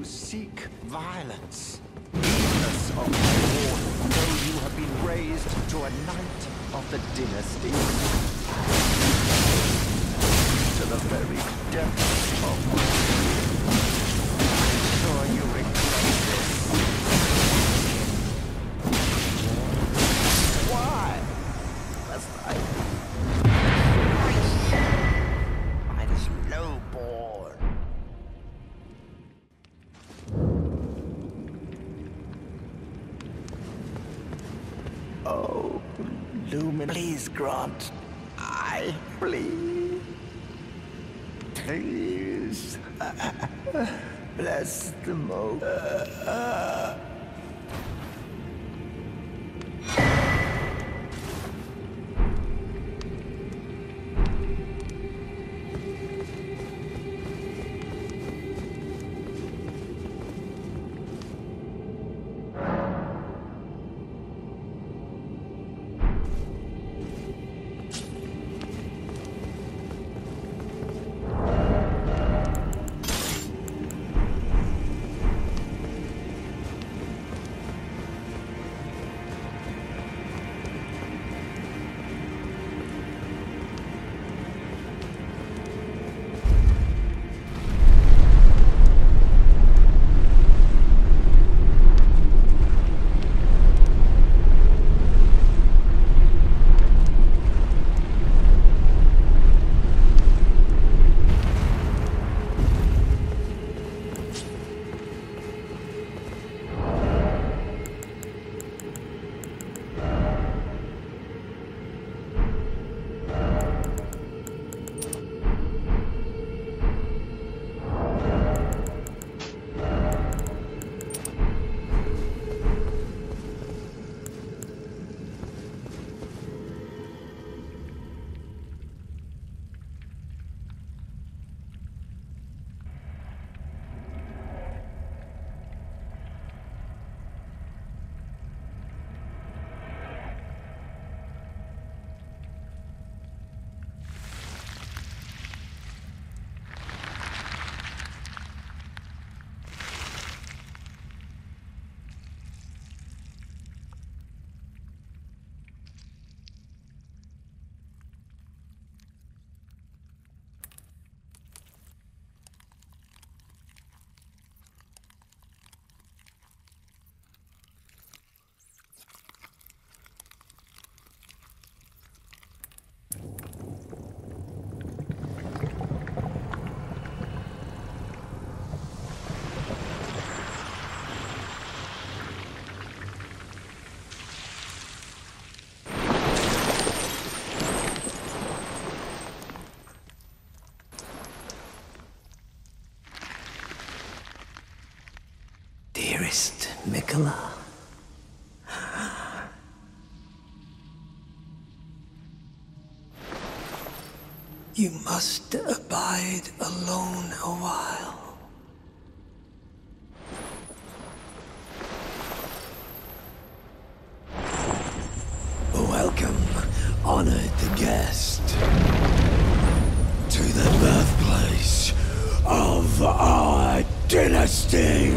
you seek violence. Heedless of my lord, though you have been raised to a knight of the dynasty. To the very depths of my being. I'm sure you regret this. Why? Must I be by this lowborn? Oh, Lumen, please grant. I plead. Please. Bless the moment. Mikala. You must abide alone a while. Welcome, honored guest, to the birthplace of our dynasty.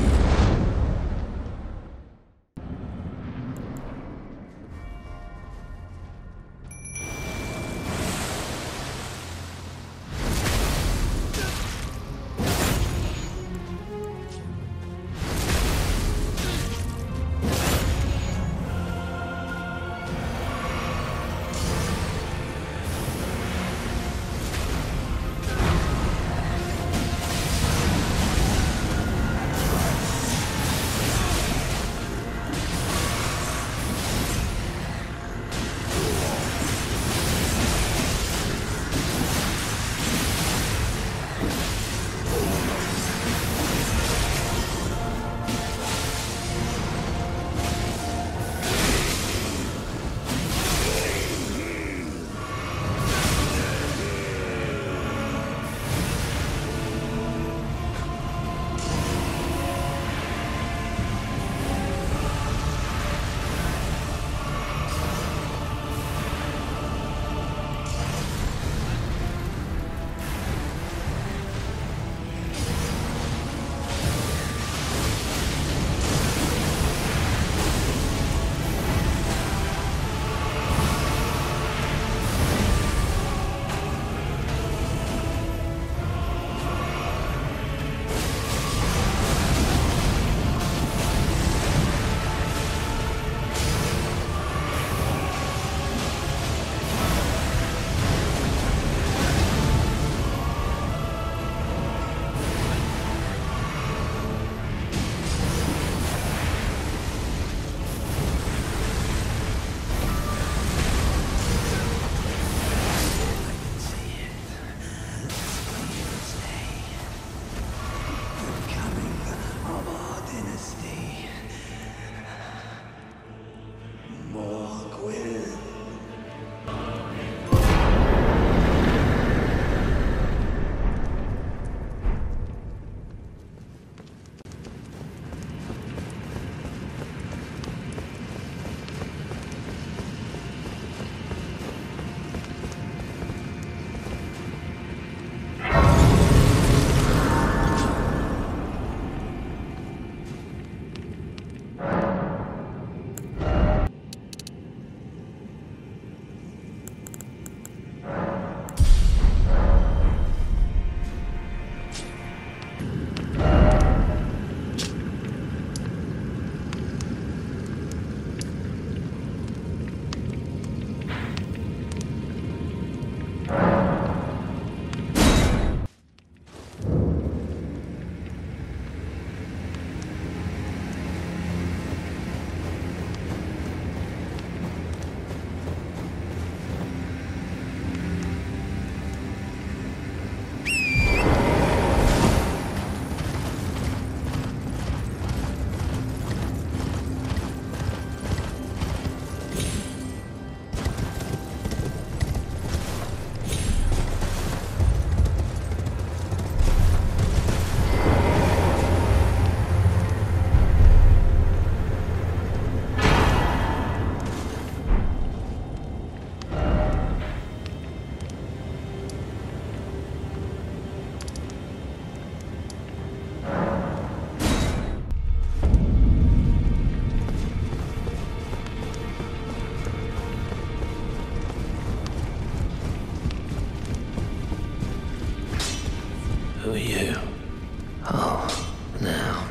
Who are you? Oh, now.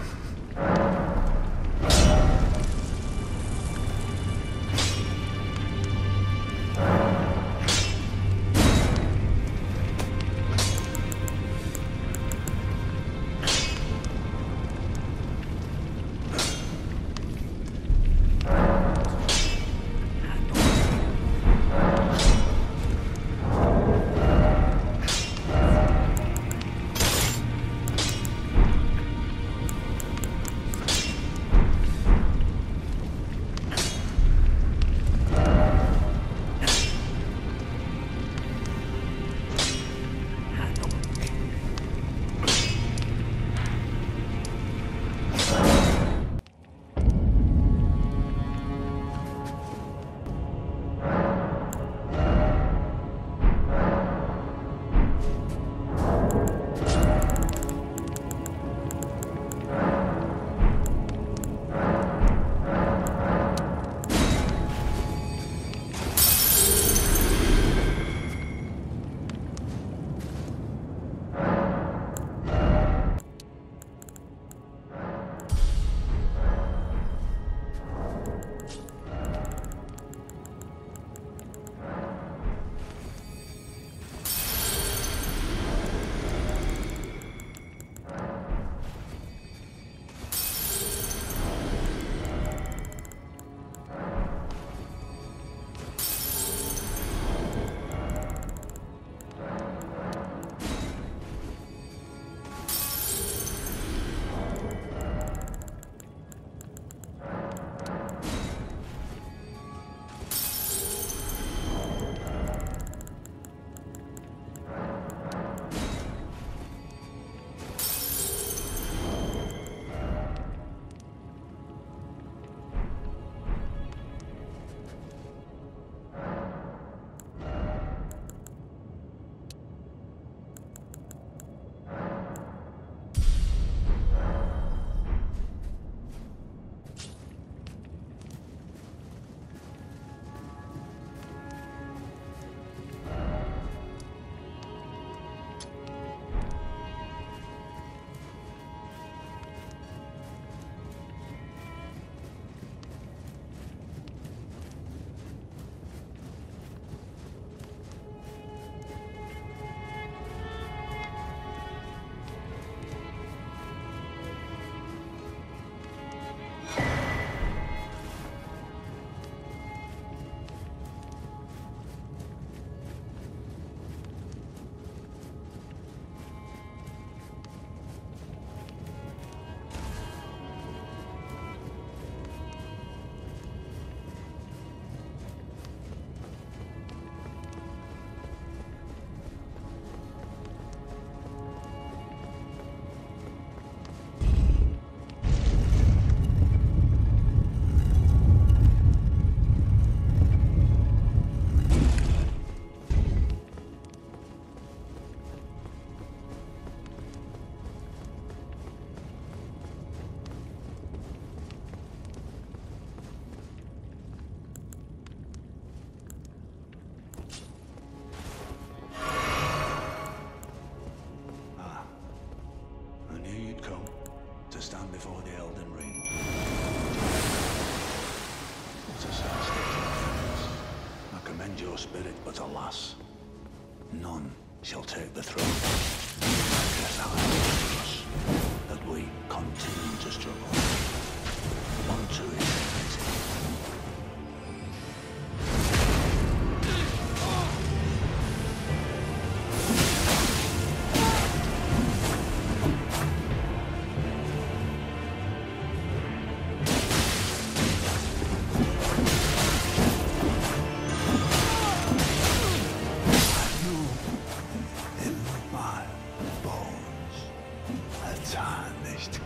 Tarnished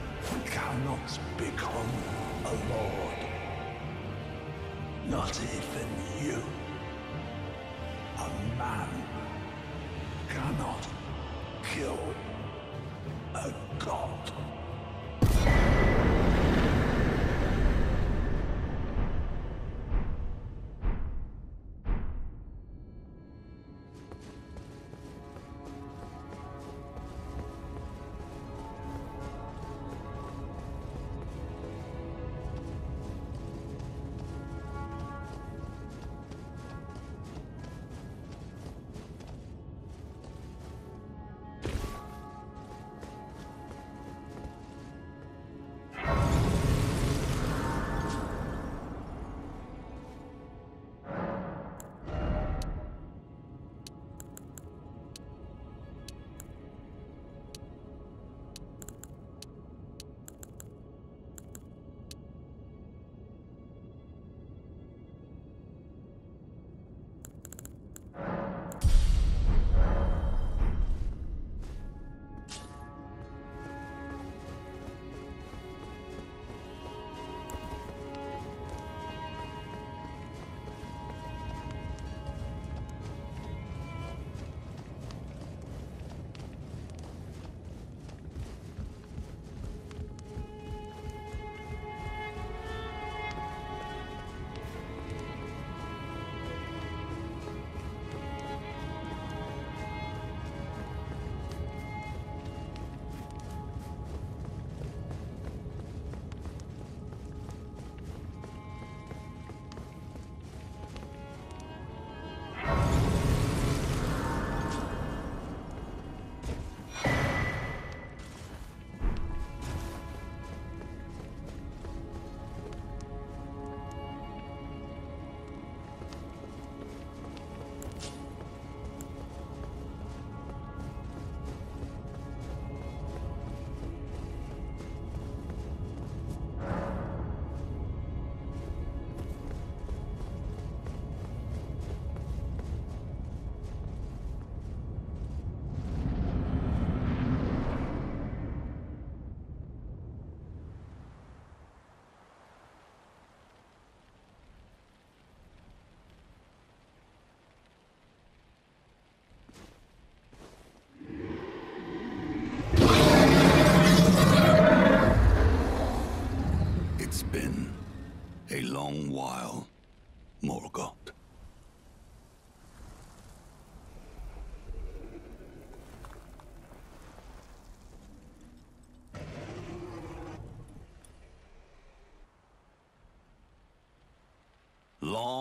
cannot become a lord. Not even you. A man cannot kill a god.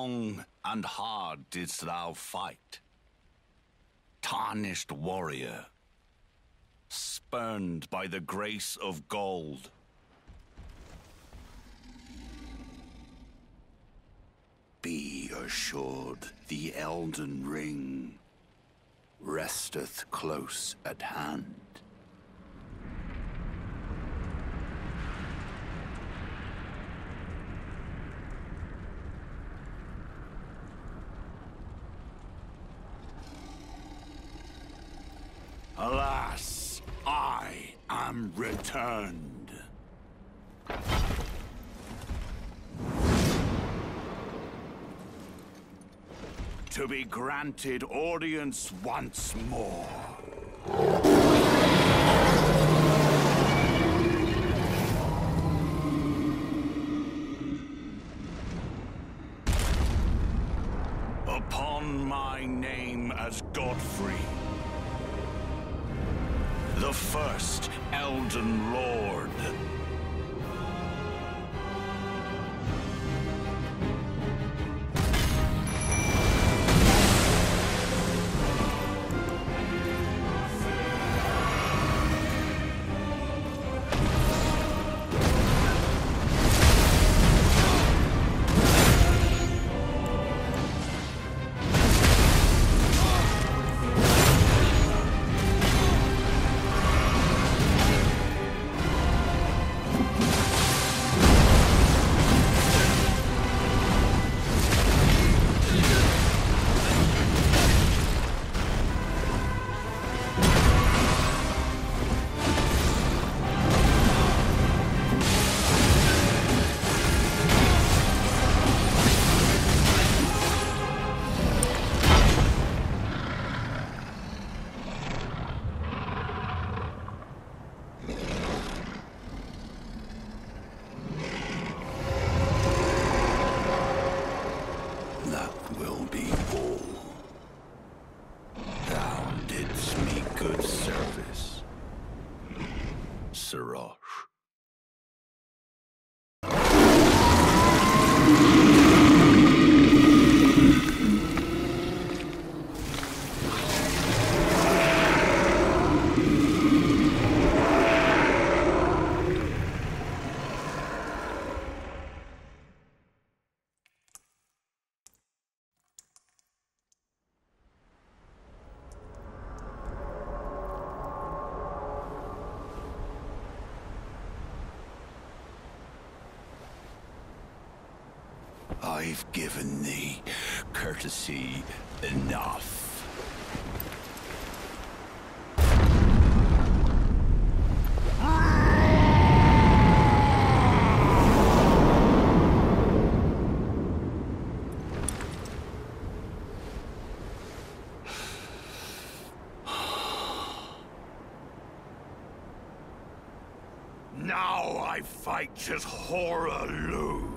Long and hard didst thou fight, tarnished warrior, spurned by the grace of gold. Be assured, the Elden Ring resteth close at hand. Alas, I am returned. To be granted audience once more. Upon my name as Godfrey, the first Elden Lord. I've given thee courtesy enough. Now I fight as Hoarah Loux.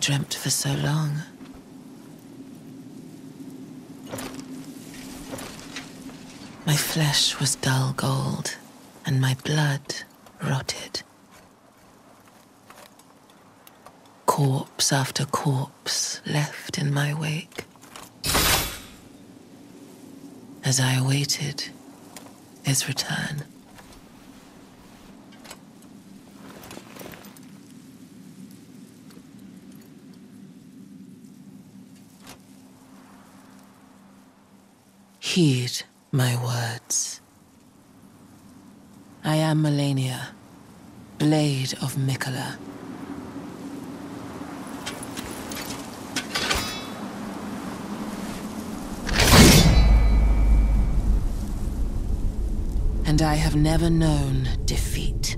dreamt for so long. My flesh was dull gold, and my blood rotted. Corpse after corpse left in my wake. As I awaited his return. Heed my words. I am Melania, Blade of Mikala. And I have never known defeat.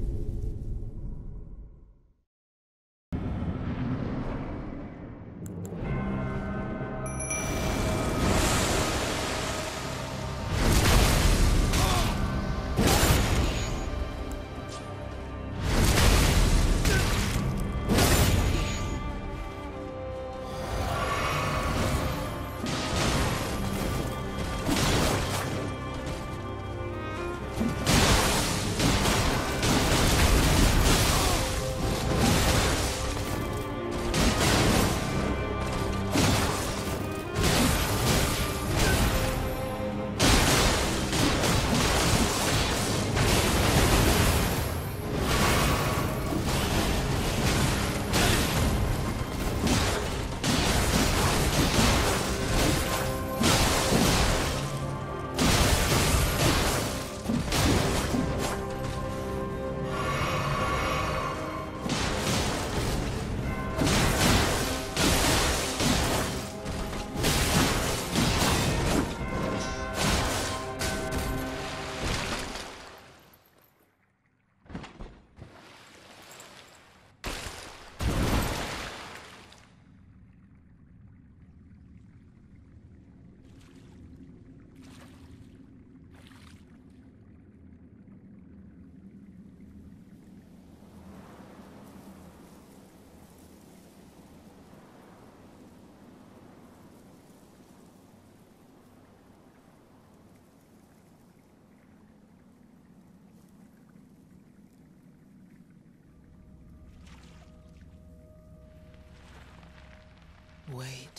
Wait.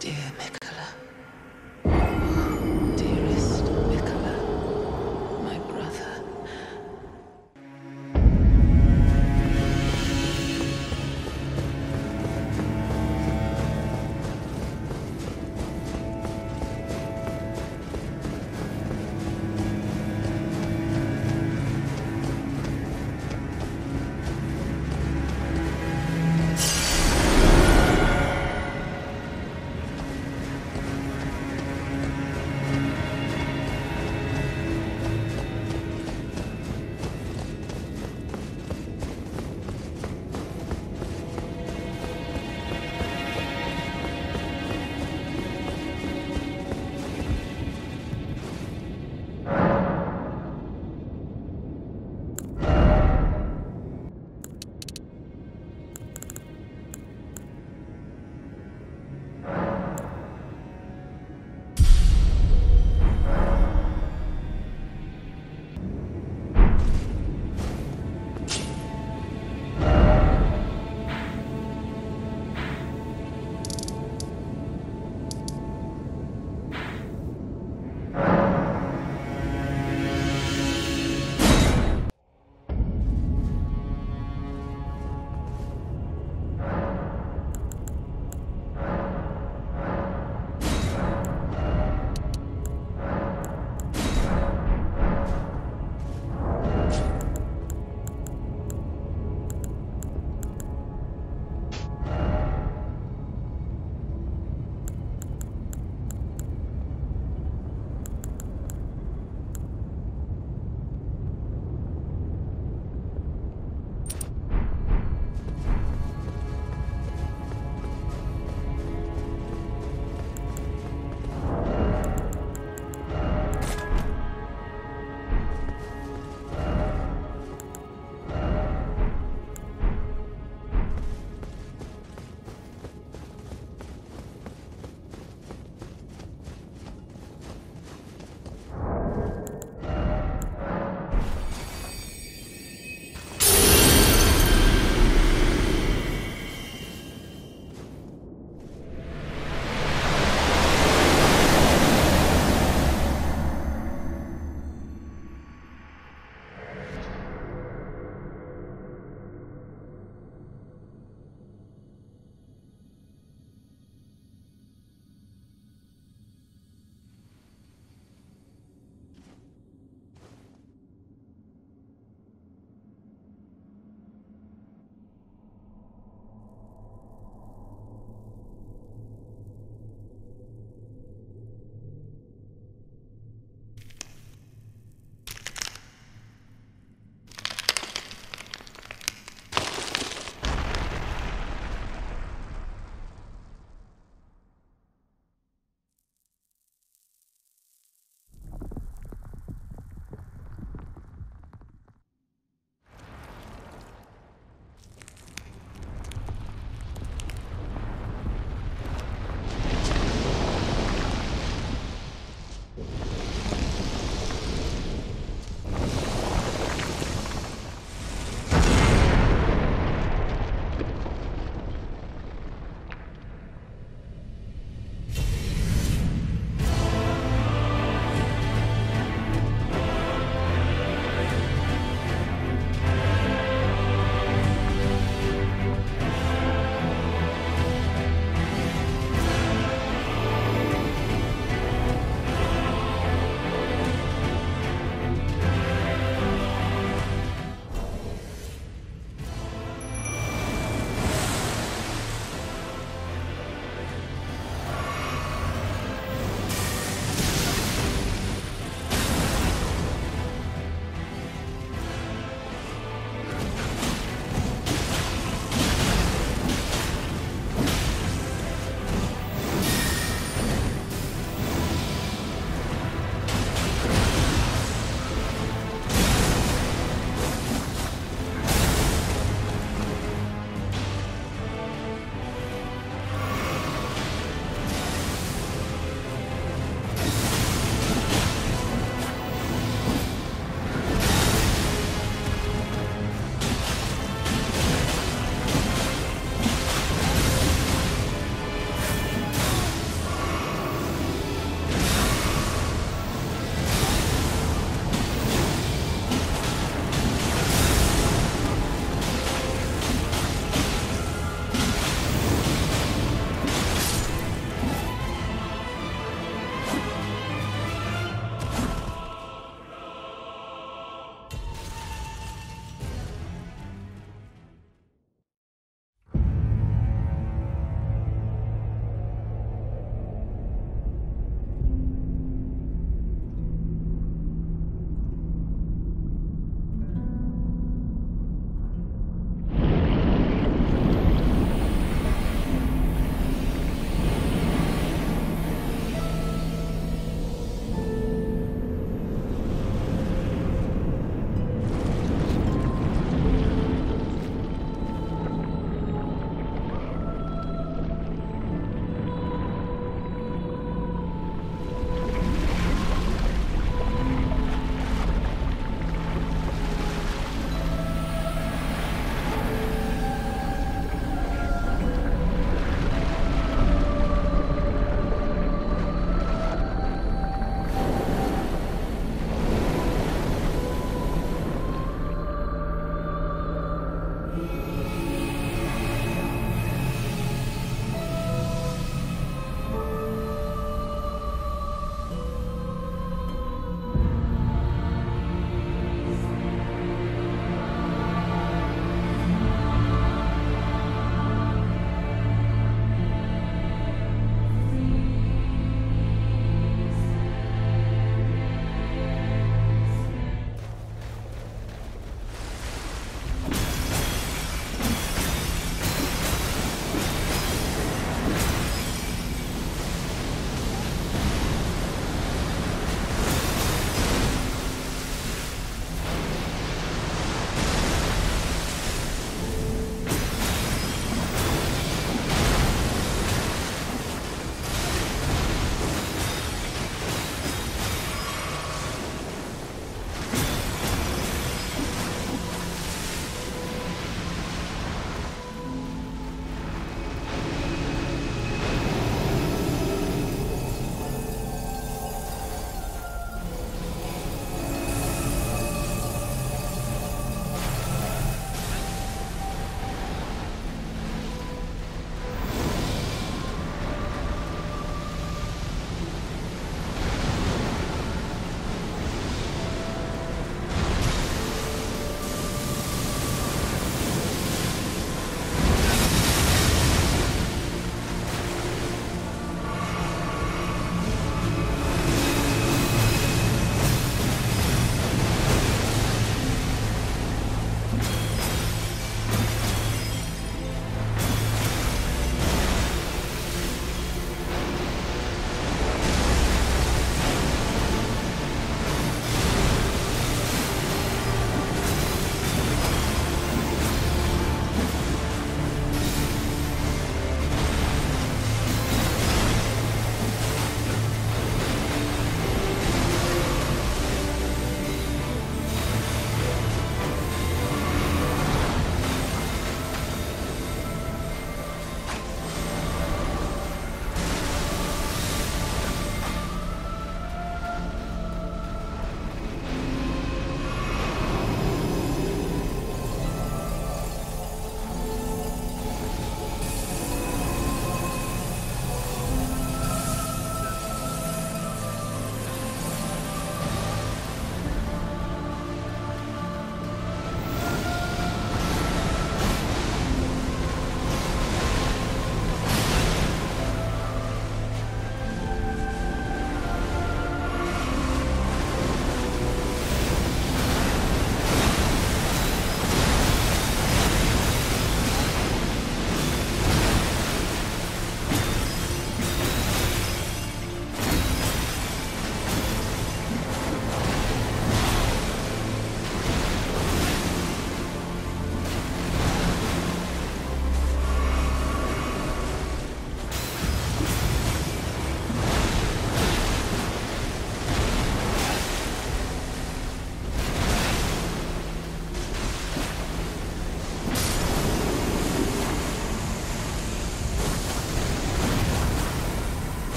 Dear Mikala.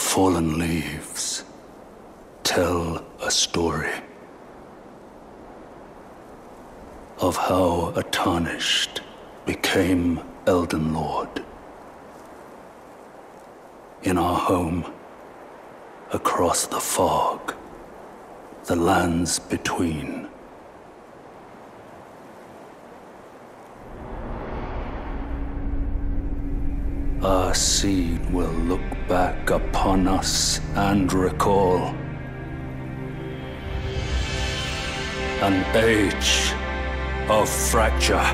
fallen leaves tell a story of how a Tarnished became Elden Lord in our home across the fog, the lands between. Our seed will look back upon us and recall an age of fracture.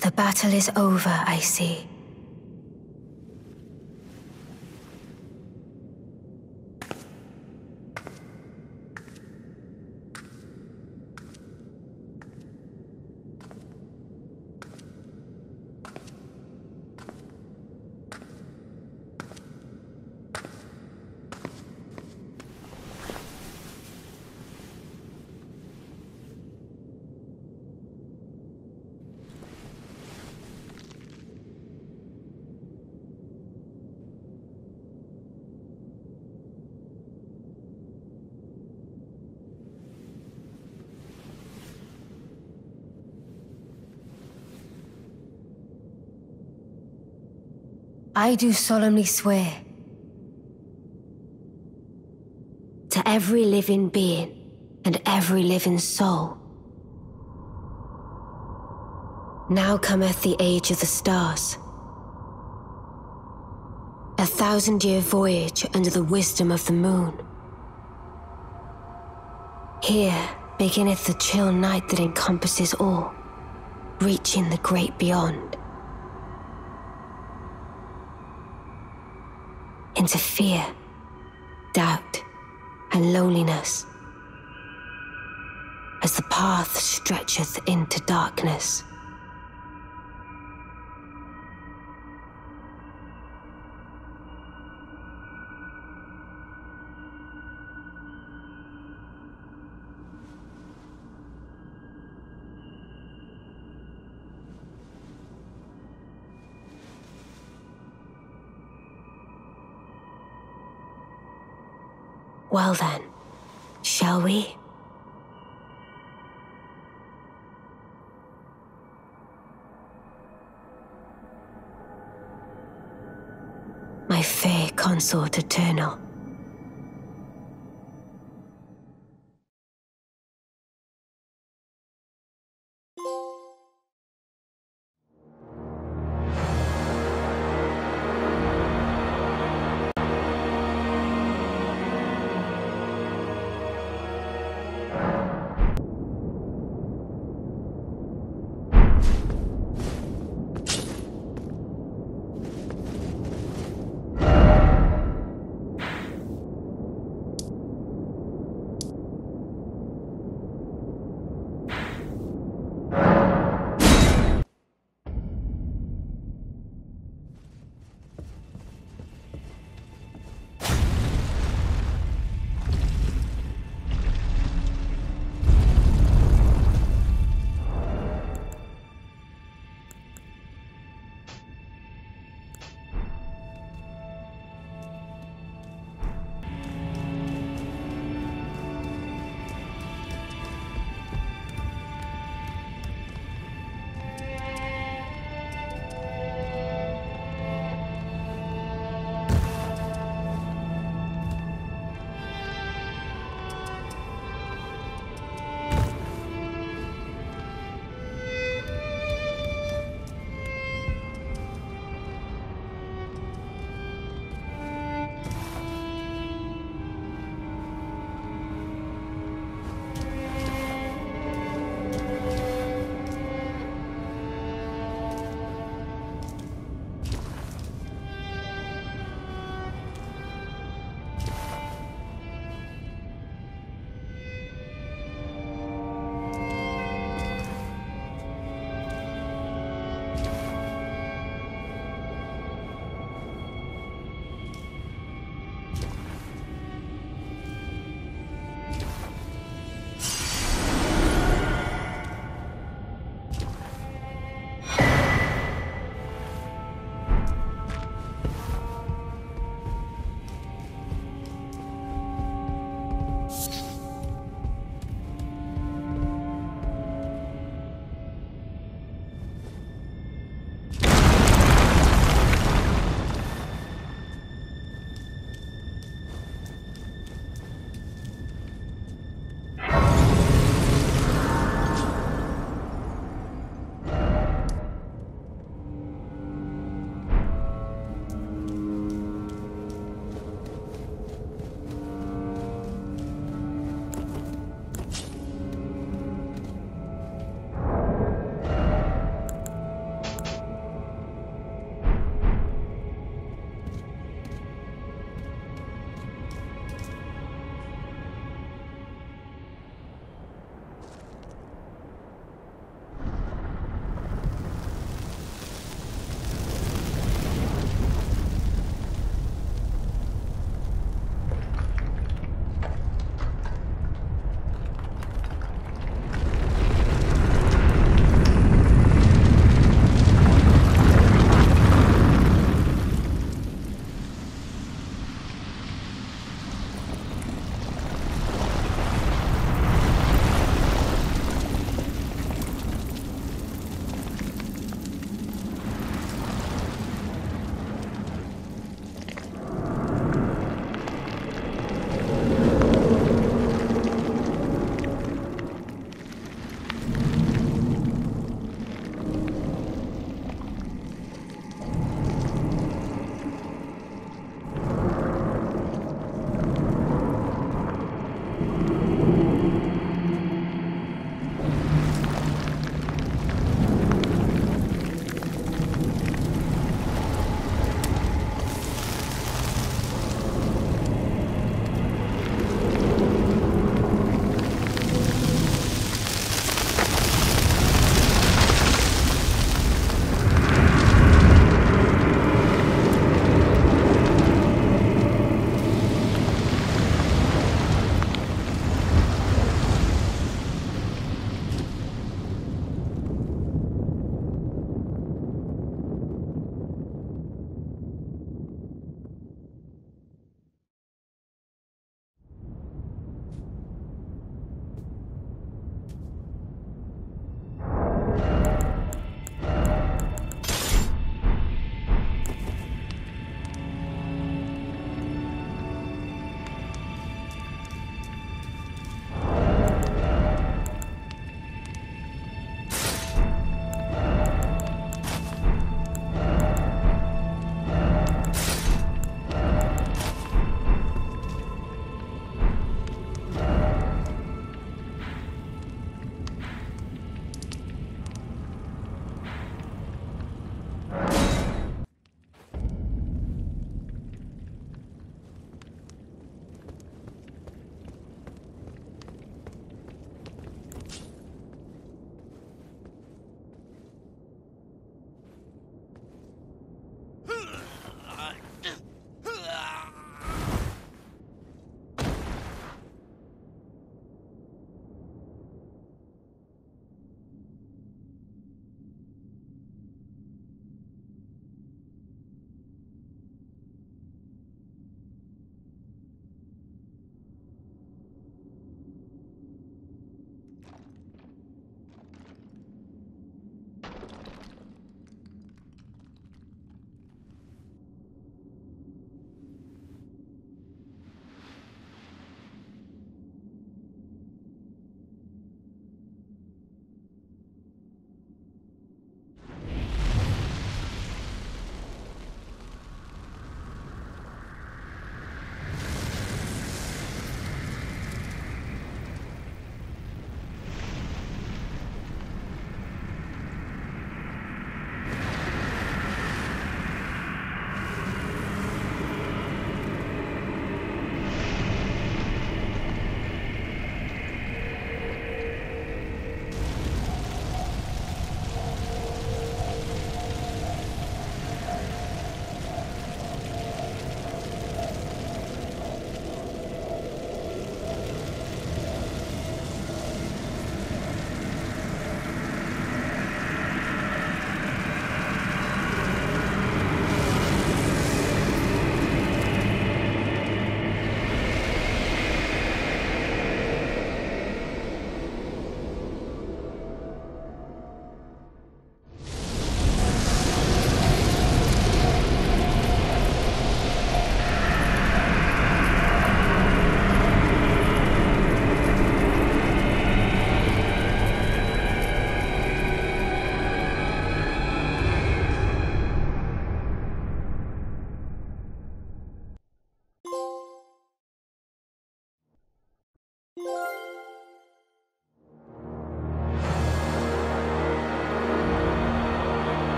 The battle is over, I see. I do solemnly swear to every living being and every living soul. Now cometh the age of the stars, a 1,000-year voyage under the wisdom of the moon. Here beginneth the chill night that encompasses all, reaching the great beyond. Into fear, doubt, and loneliness, as the path stretcheth into darkness. Well then, shall we? My fair consort eternal.